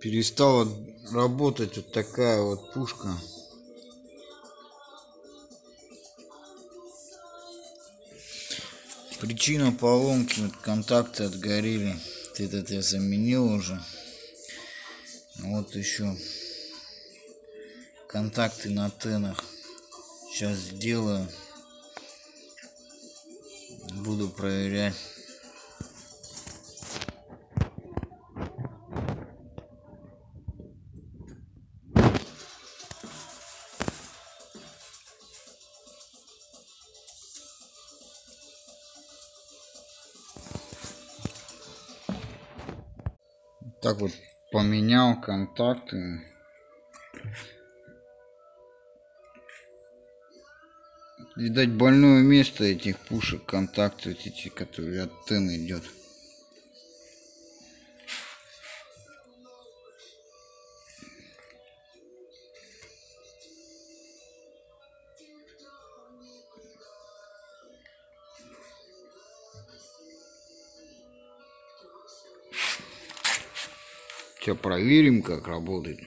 перестала работать вот такая вот пушка. Причина поломки: вот контакты отгорели. Вот этот я заменил уже. Вот еще контакты на тенах. Сейчас сделаю. Буду проверять. Так вот, поменял контакты. Видать, больное место этих пушек, контакты, эти, которые от тен идет. Все, проверим, как работает.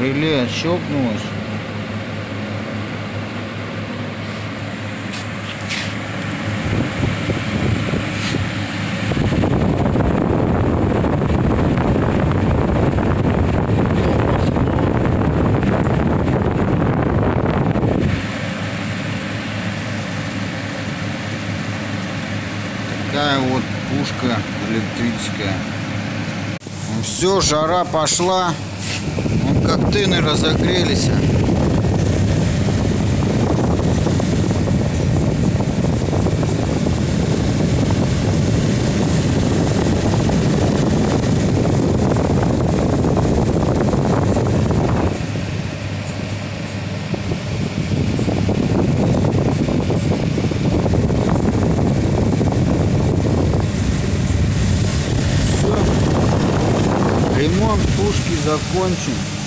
Реле отщелкнулось. Такая вот пушка электрическая. Все, жара пошла. Как тыны разогрелись. Все. Ремонт пушки закончен.